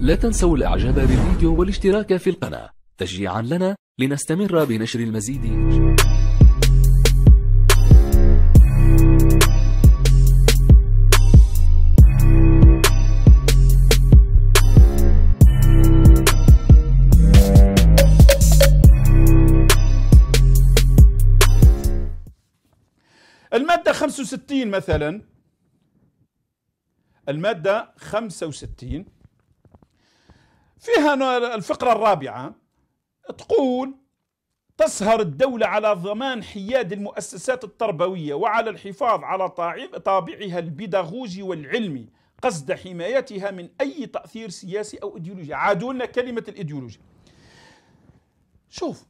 لا تنسوا الاعجاب بالفيديو والاشتراك في القناة تشجيعا لنا لنستمر بنشر المزيد. المادة 65 مثلا، المادة 65 فيها الفقرة الرابعة تقول: تسهر الدولة على ضمان حياد المؤسسات التربوية وعلى الحفاظ على طابعها البيداغوجي والعلمي قصد حمايتها من أي تأثير سياسي أو إيديولوجي. عادوا لنا كلمة الإيديولوجيا. شوف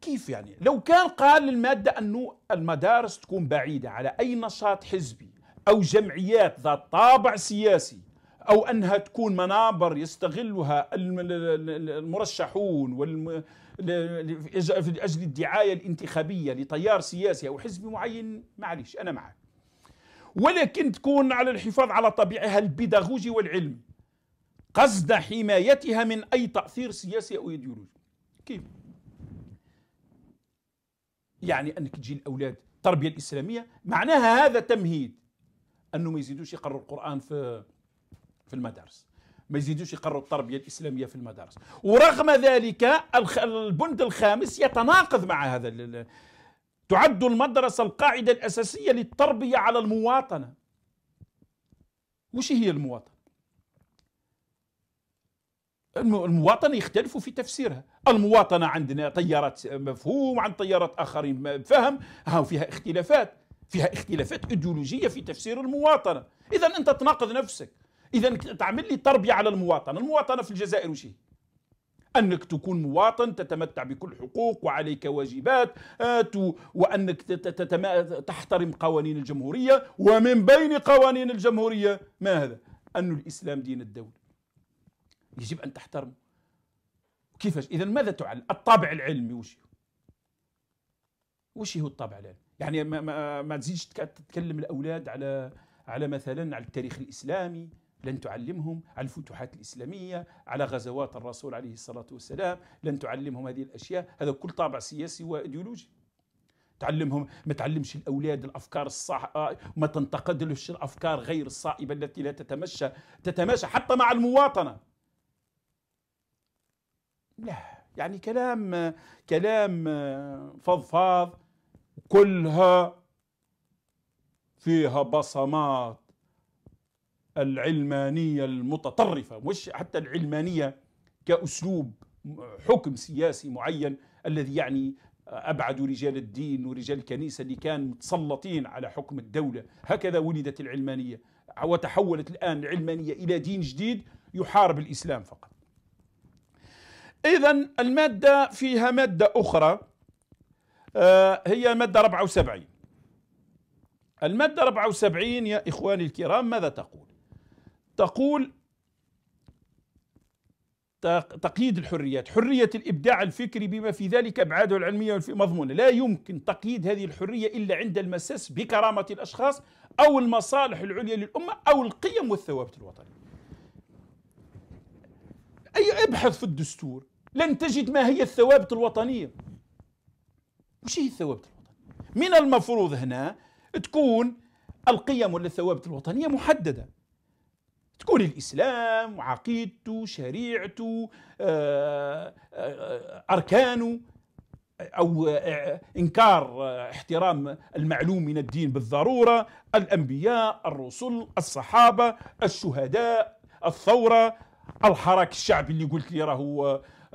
كيف يعني، لو كان قال للمادة أنه المدارس تكون بعيدة على أي نشاط حزبي أو جمعيات ذات طابع سياسي، أو أنها تكون منابر يستغلها المرشحون لأجل الدعاية الانتخابية لتيار سياسي أو حزبي معين، معليش أنا معك، ولكن تكون على الحفاظ على طبيعها البيداغوجي والعلمي قصد حمايتها من أي تأثير سياسي أو إيديولوجي. كيف؟ يعني أنك تجي الأولاد التربية الإسلامية، معناها هذا تمهيد أنه ما يزيدوش يقروا القرآن في المدارس، ما يزيدوش يقروا التربية الإسلامية في المدارس. ورغم ذلك البند الخامس يتناقض مع هذا. تعد المدرسة القاعدة الأساسية للتربية على المواطنة. وش هي المواطنة؟ المواطنة يختلفوا في تفسيرها. المواطنة عندنا تيارات مفهوم عن تيارات آخرين فهم، فيها اختلافات، فيها اختلافات ايديولوجية في تفسير المواطنة. إذا أنت تناقض نفسك، إذا تعمل لي تربية على المواطنة. المواطنة في الجزائر وش هي؟ أنك تكون مواطن تتمتع بكل حقوق وعليك واجبات، وأنك تحترم قوانين الجمهورية، ومن بين قوانين الجمهورية ما هذا؟ أن الإسلام دين الدولة يجب أن تحترمه. كيفاش؟ إذا ماذا تعلم؟ الطابع العلمي وش هو؟ وش هو الطابع العلمي؟ يعني ما تزيدش تتكلم الأولاد على مثلا على التاريخ الإسلامي، لن تعلمهم على الفتوحات الإسلامية، على غزوات الرسول عليه الصلاة والسلام، لن تعلمهم هذه الأشياء، هذا كل طابع سياسي وإيديولوجي. تعلمهم، ما تعلمش الأولاد الأفكار الصائبة، وما تنتقدلش الأفكار غير الصائبة التي لا تتماشى حتى مع المواطنة. لا يعني كلام فضفاض كلها فيها بصمات العلمانية المتطرفة، مش حتى العلمانية كأسلوب حكم سياسي معين الذي يعني أبعد رجال الدين ورجال الكنيسة اللي كانوا متسلطين على حكم الدولة. هكذا ولدت العلمانية، وتحولت الآن العلمانية إلى دين جديد يحارب الإسلام فقط. إذا المادة فيها مادة أخرى، هي مادة 74. المادة 74 يا إخواني الكرام ماذا تقول؟ تقول: تقييد الحريات، حرية الإبداع الفكري بما في ذلك أبعاده العلمية مضمونة، لا يمكن تقييد هذه الحرية إلا عند المساس بكرامة الأشخاص أو المصالح العليا للأمة أو القيم والثوابت الوطنية. أي ابحث في الدستور لن تجد ما هي الثوابت الوطنية. وش هي الثوابت الوطنية؟ من المفروض هنا تكون القيم ولا الثوابت الوطنية محددة، تكون الإسلام وعقيدته شريعته أركانه، أو إنكار احترام المعلوم من الدين بالضرورة، الأنبياء الرسل الصحابة الشهداء الثورة الحراك الشعبي اللي قلت لي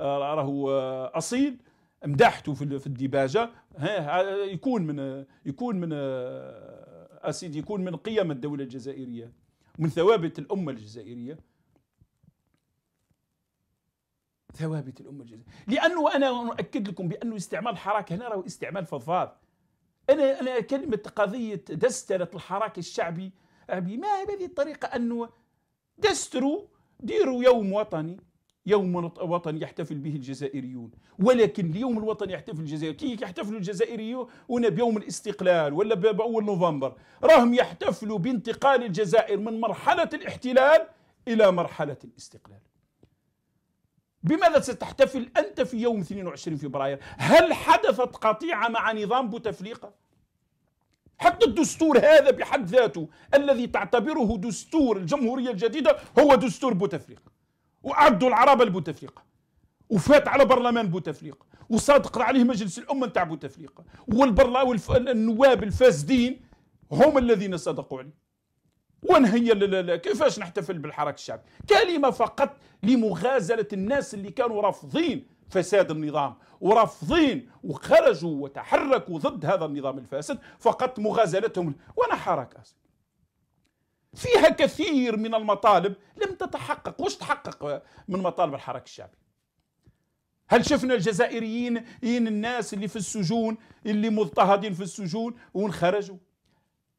راهو اصيل مدحته في الديباجه، يكون من اسيدي، يكون من قيم الدوله الجزائريه، من ثوابت الامه الجزائريه، ثوابت الامه الجزائريه. لانه انا نؤكد لكم بانه استعمال الحراك هنا راهو استعمال فضفاض. انا كلمه قضيه دسترة الحراك الشعبي ما بهذه الطريقه، انه دستروا ديروا يوم وطني، يوم وطني يحتفل به الجزائريون، ولكن اليوم الوطني يحتفل الجزائر كي يحتفلوا الجزائريون بيوم الاستقلال ولا بأول نوفمبر، راهم يحتفلوا بانتقال الجزائر من مرحلة الاحتلال إلى مرحلة الاستقلال. بماذا ستحتفل أنت في يوم 22 فبراير؟ هل حدثت قطيعة مع نظام بوتفليقة؟ حتى الدستور هذا بحد ذاته الذي تعتبره دستور الجمهورية الجديدة هو دستور بوتفليقة، وأعدوا العرب البوتفليقة، وفات على برلمان بوتفليقة، وصادق عليه مجلس الأمة نتاع بوتفليقة، والنواب الفاسدين هم الذين صدقوا عليه. ونهي كيفاش نحتفل بالحراك الشعبي؟ كلمة فقط لمغازلة الناس اللي كانوا رافضين فساد النظام ورافضين وخرجوا وتحركوا ضد هذا النظام الفاسد، فقط مغازلتهم. وانا حراك أصلا فيها كثير من المطالب لم تتحقق. واش تحقق من مطالب الحراك الشعبي؟ هل شفنا الجزائريين الناس اللي في السجون اللي مضطهدين في السجون ونخرجوا؟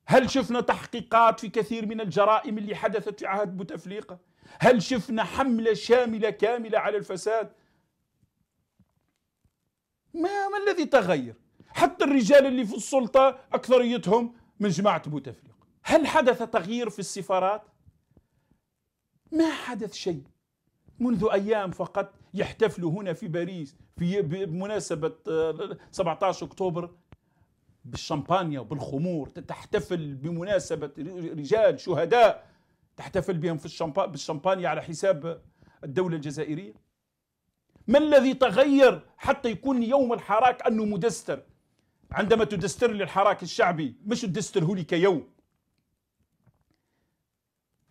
هل شفنا تحقيقات في كثير من الجرائم اللي حدثت في عهد بوتفليقة؟ هل شفنا حملة شاملة كاملة على الفساد؟ ما الذي تغير؟ حتى الرجال اللي في السلطة أكثريتهم من جماعة بوتفليقة. هل حدث تغيير في السفارات؟ ما حدث شيء. منذ أيام فقط يحتفلوا هنا في باريس بمناسبة 17 أكتوبر بالشمبانيا وبالخمور، تحتفل بمناسبة رجال شهداء تحتفل بهم بالشمبانيا على حساب الدولة الجزائرية. ما الذي تغير حتى يكون يوم الحراك أنه مدستر؟ عندما تدستر للحراك الشعبي مش تدستره لي كيوم،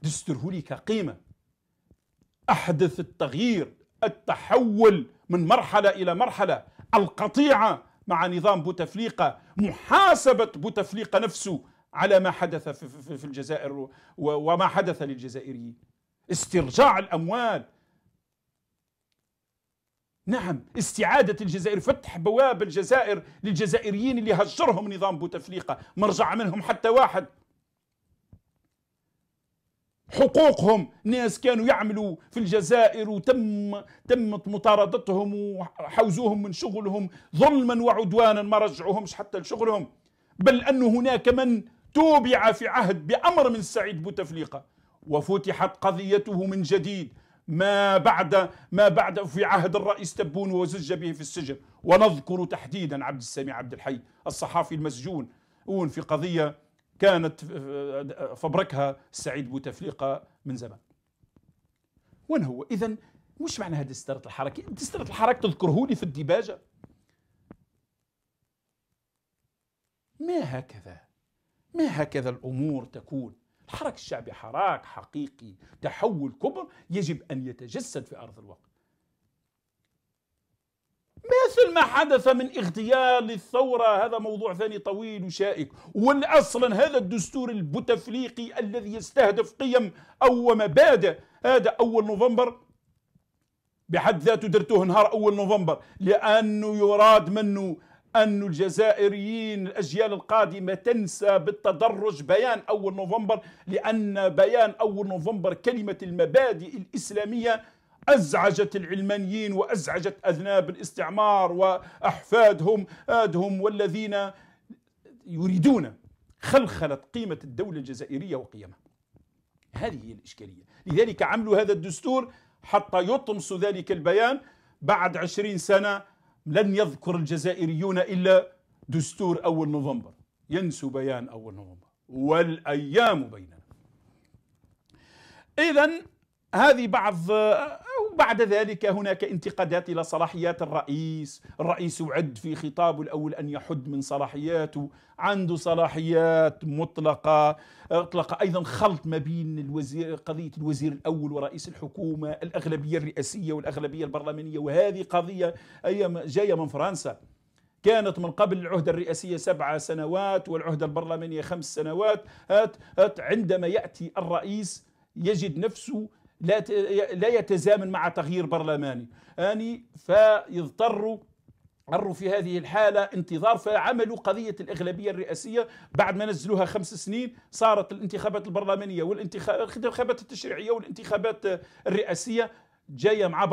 تدستره لي كقيمة. أحدث التغيير التحول من مرحلة إلى مرحلة، القطيعة مع نظام بوتفليقة، محاسبة بوتفليقة نفسه على ما حدث في الجزائر وما حدث للجزائريين، استرجاع الأموال، نعم استعادة الجزائر، فتح بواب الجزائر للجزائريين اللي هجرهم نظام بوتفليقة، ما رجع منهم حتى واحد. حقوقهم، ناس كانوا يعملوا في الجزائر وتمت مطاردتهم وحوزوهم من شغلهم ظلما وعدوانا، ما رجعوهمش حتى لشغلهم، بل أن هناك من توبع في عهد بأمر من سعيد بوتفليقة وفتحت قضيته من جديد ما بعد في عهد الرئيس تبون وزج به في السجن. ونذكر تحديدا عبد السميع عبد الحي الصحافي المسجون في قضية كانت فبركها سعيد بوتفليقة من زمان. وين هو؟ إذن مش معنى هذه دسترة الحراك؟ دسترة الحراك تذكرهولي في الديباجة؟ ما هكذا الأمور تكون. الحراك الشعبي حراك حقيقي، تحول كبر يجب أن يتجسد في أرض الواقع. مثل ما حدث من اغتيال الثورة، هذا موضوع ثاني طويل وشائك، والأصلا هذا الدستور البوتفليقي الذي يستهدف قيم أو مبادئ، هذا أول نوفمبر بحد ذاته درتوه نهار أول نوفمبر، لأنه يراد منه أن الجزائريين الأجيال القادمة تنسى بالتدرج بيان أول نوفمبر، لأن بيان أول نوفمبر كلمة المبادئ الإسلامية أزعجت العلمانيين وأزعجت أذناب الاستعمار وأحفادهم والذين يريدون خلخلة قيمة الدولة الجزائرية وقيمها. هذه هي الإشكالية، لذلك عملوا هذا الدستور حتى يطمسوا ذلك البيان. بعد 20 سنة لن يذكر الجزائريون إلا دستور أول نوفمبر، ينسوا بيان أول نوفمبر والأيام بيننا. إذن هذه وبعد ذلك هناك انتقادات إلى صلاحيات الرئيس. الرئيس وعد في خطابه الأول أن يحد من صلاحياته، عنده صلاحيات مطلقة، أطلق أيضا خلط ما بين قضية الوزير الأول ورئيس الحكومة، الأغلبية الرئاسية والأغلبية البرلمانية، وهذه قضية جاية من فرنسا. كانت من قبل العهدة الرئاسية 7 سنوات والعهدة البرلمانية 5 سنوات. عندما يأتي الرئيس يجد نفسه لا يتزامن مع تغيير برلماني، فيضطروا في هذه الحالة انتظار، فعملوا قضية الأغلبية الرئاسية. بعد ما نزلوها 5 سنين صارت الانتخابات البرلمانية والانتخابات التشريعية والانتخابات الرئاسية جاية مع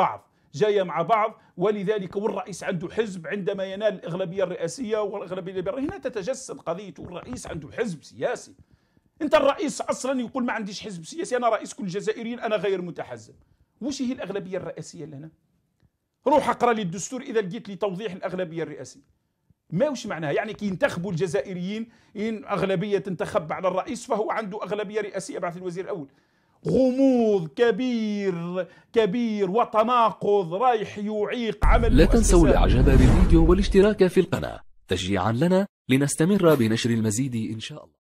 بعض، ولذلك والرئيس عنده حزب عندما ينال الأغلبية الرئاسية والأغلبية البرلمانية. هنا تتجسد قضية والرئيس عنده حزب سياسي، انت الرئيس اصلا يقول ما عنديش حزب سياسي، انا رئيس كل الجزائريين، انا غير متحزب. واش هي الاغلبيه الرئاسيه لهنا؟ روح اقرا لي الدستور اذا لقيت لي توضيح الاغلبيه الرئاسيه. ما واش معناها؟ يعني كي ينتخبوا الجزائريين، ان اغلبيه تنتخب على الرئيس فهو عنده اغلبيه رئاسيه بعد الوزير الاول. غموض كبير كبير وتناقض رايح يعيق عمل. لا تنسوا الاعجاب بالفيديو والاشتراك في القناه تشجيعا لنا لنستمر بنشر المزيد ان شاء الله.